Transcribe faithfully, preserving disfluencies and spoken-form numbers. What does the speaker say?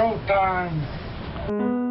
Showtime.